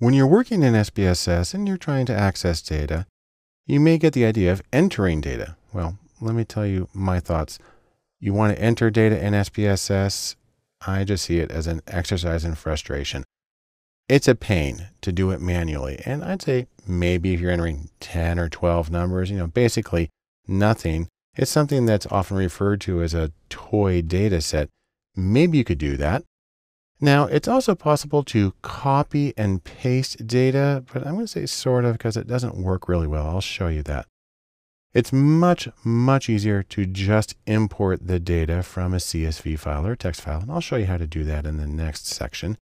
When you're working in SPSS and you're trying to access data, you may get the idea of entering data. Well, let me tell you my thoughts. You want to enter data in SPSS? I just see it as an exercise in frustration. It's a pain to do it manually. And I'd say maybe if you're entering 10 or 12 numbers, basically nothing. It's something that's often referred to as a toy data set. Maybe you could do that. Now, it's also possible to copy and paste data, but I'm going to say sort of because it doesn't work really well. I'll show you that. It's much, much easier to just import the data from a CSV file or text file, and I'll show you how to do that in the next section.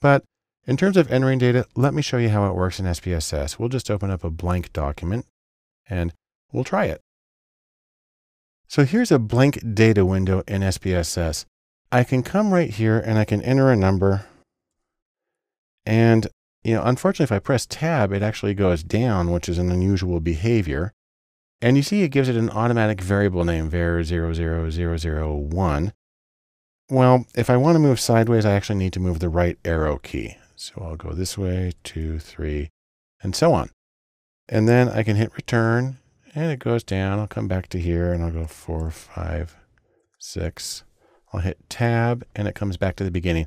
But in terms of entering data, let me show you how it works in SPSS. We'll just open up a blank document and we'll try it. So here's a blank data window in SPSS. I can come right here and I can enter a number. And, unfortunately, if I press tab, it actually goes down, which is an unusual behavior. And you see it gives it an automatic variable name, var 00001. Well, if I want to move sideways, I actually need to move the right arrow key. So I'll go this way, 2, 3, and so on. And then I can hit return and it goes down. I'll come back to here and I'll go 4, 5, 6. I'll hit tab and it comes back to the beginning.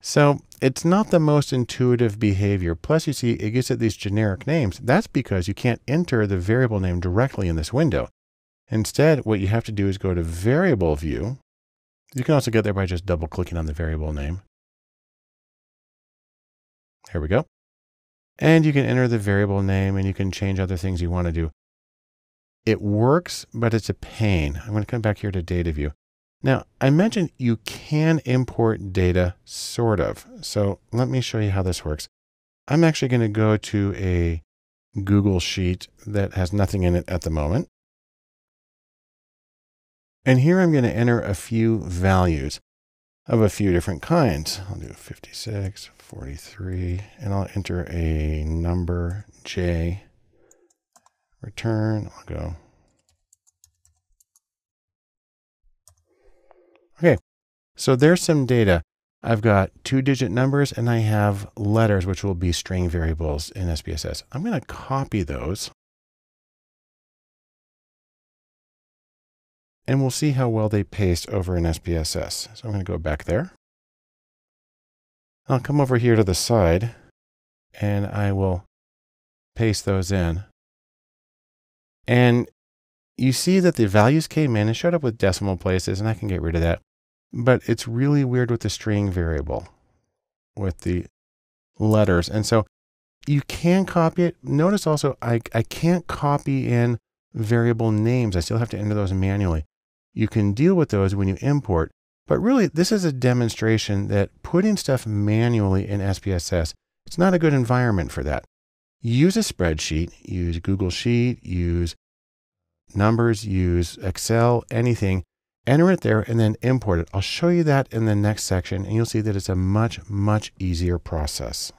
So it's not the most intuitive behavior. Plus, you see, it gives it these generic names. That's because you can't enter the variable name directly in this window. Instead, what you have to do is go to variable view. You can also get there by just double clicking on the variable name. Here we go. And you can enter the variable name and you can change other things you want to do. It works, but it's a pain. I'm going to come back here to data view. Now, I mentioned you can import data, sort of. So let me show you how this works. I'm actually going to go to a Google Sheet that has nothing in it at the moment. And here I'm going to enter a few values of a few different kinds. I'll do 56, 43, and I'll enter a number, J, return, I'll go. Okay, so there's some data. I've got 2-digit numbers and I have letters, which will be string variables in SPSS. I'm going to copy those. And we'll see how well they paste over in SPSS. So I'm going to go back there. I'll come over here to the side and I will paste those in. And you see that the values came in and showed up with decimal places, and I can get rid of that. But it's really weird with the string variable, with the letters. And so you can copy it. Notice also, I can't copy in variable names. I still have to enter those manually. You can deal with those when you import. But really, this is a demonstration that putting stuff manually in SPSS, it's not a good environment for that. Use a spreadsheet, use Google Sheet, use numbers, use Excel, anything. Enter it there and then import it. I'll show you that in the next section, and you'll see that it's a much, much easier process.